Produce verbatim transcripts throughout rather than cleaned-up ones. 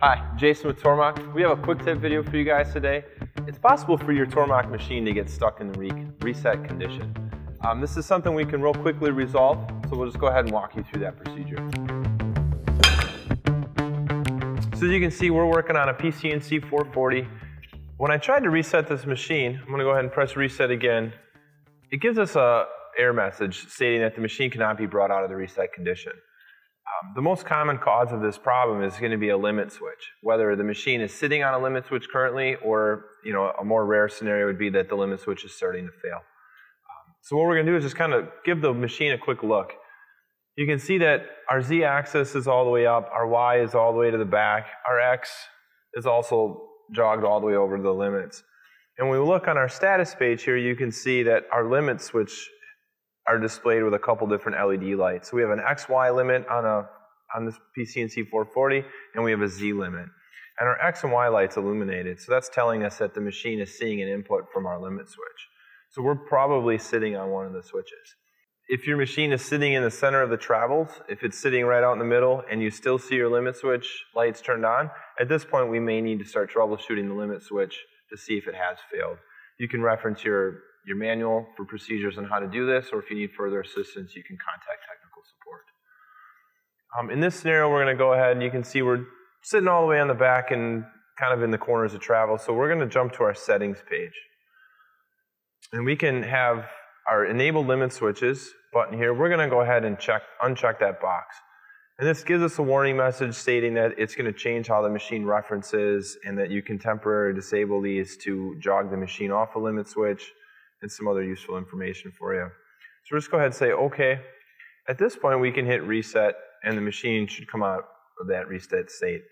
Hi, Jason with Tormach. We have a quick tip video for you guys today. It's possible for your Tormach machine to get stuck in the re reset condition. Um, this is something we can real quickly resolve, so we'll just go ahead and walk you through that procedure. So as you can see, we're working on a P C N C four forty. When I tried to reset this machine, I'm going to go ahead and press reset again. It gives us an error message stating that the machine cannot be brought out of the reset condition. Um, the most common cause of this problem is going to be a limit switch. Whether the machine is sitting on a limit switch currently, or you know, a more rare scenario would be that the limit switch is starting to fail. Um, so what we're going to do is just kind of give the machine a quick look. You can see that our Z axis is all the way up, our Y is all the way to the back, our X is also jogged all the way over to the limits. And when we look on our status page here, you can see that our limit switch are displayed with a couple different L E D lights. So we have an X Y limit on, a, on this P C N C four forty, and we have a Z limit. And our X and Y light's illuminated, so that's telling us that the machine is seeing an input from our limit switch. So we're probably sitting on one of the switches. If your machine is sitting in the center of the travels, if it's sitting right out in the middle and you still see your limit switch lights turned on, at this point we may need to start troubleshooting the limit switch to see if it has failed. You can reference your your manual for procedures on how to do this, or if you need further assistance, you can contact technical support. Um, in this scenario, we're going to go ahead and you can see we're sitting all the way on the back and kind of in the corners of travel, so we're going to jump to our settings page. And we can have our enable limit switches button here. We're going to go ahead and check, uncheck that box. And this gives us a warning message stating that it's going to change how the machine references and that you can temporarily disable these to jog the machine off a limit switch, and some other useful information for you. So we'll just go ahead and say okay. At this point we can hit reset and the machine should come out of that reset state.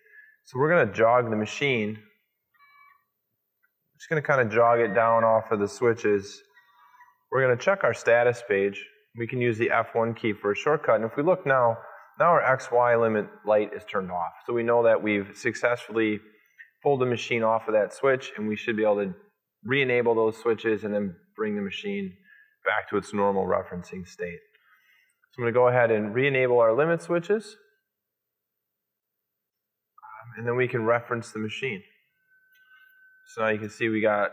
So we're going to jog the machine. Just going to kind of jog it down off of the switches. We're going to check our status page. We can use the F one key for a shortcut, and if we look now, now our X Y limit light is turned off. So we know that we've successfully pulled the machine off of that switch, and we should be able to re-enable those switches and then bring the machine back to its normal referencing state. So I'm going to go ahead and re-enable our limit switches, um, and then we can reference the machine. So now you can see we got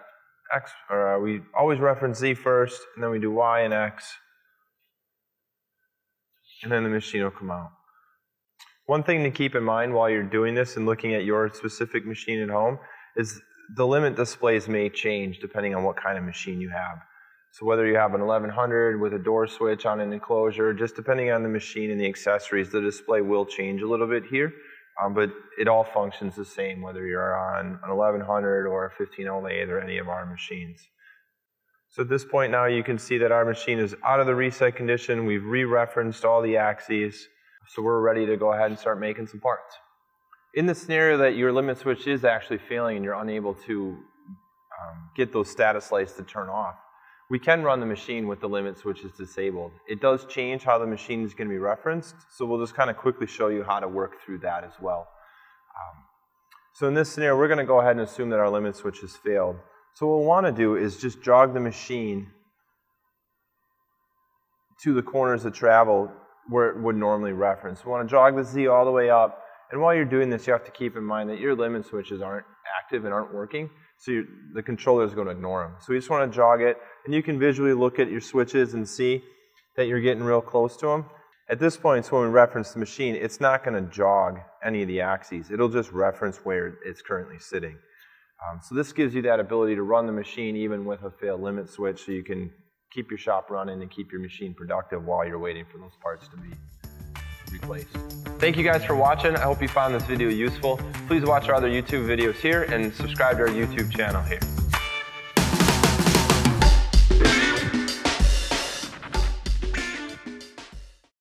X, or uh, we always reference Z first, and then we do Y and X, and then the machine will come out. One thing to keep in mind while you're doing this and looking at your specific machine at home is the limit displays may change depending on what kind of machine you have. So whether you have an eleven hundred with a door switch on an enclosure, just depending on the machine and the accessories, the display will change a little bit here, um, but it all functions the same whether you're on an eleven hundred or a fifteen oh eight or any of our machines. So at this point now you can see that our machine is out of the reset condition. We've re-referenced all the axes, so we're ready to go ahead and start making some parts. In the scenario that your limit switch is actually failing and you're unable to um, get those status lights to turn off, we can run the machine with the limit switches disabled. It does change how the machine is going to be referenced, so we'll just kind of quickly show you how to work through that as well. Um, so in this scenario, we're going to go ahead and assume that our limit switch has failed. So what we'll want to do is just jog the machine to the corners of travel where it would normally reference. We want to jog the Z all the way up. And while you're doing this, you have to keep in mind that your limit switches aren't active and aren't working, so the controller is going to ignore them. So you just want to jog it, and you can visually look at your switches and see that you're getting real close to them. At this point, so when we reference the machine, it's not going to jog any of the axes. It'll just reference where it's currently sitting. Um, so this gives you that ability to run the machine even with a failed limit switch, so you can keep your shop running and keep your machine productive while you're waiting for those parts to be replaced. Thank you guys for watching. I hope you found this video useful. Please watch our other YouTube videos here and subscribe to our YouTube channel here.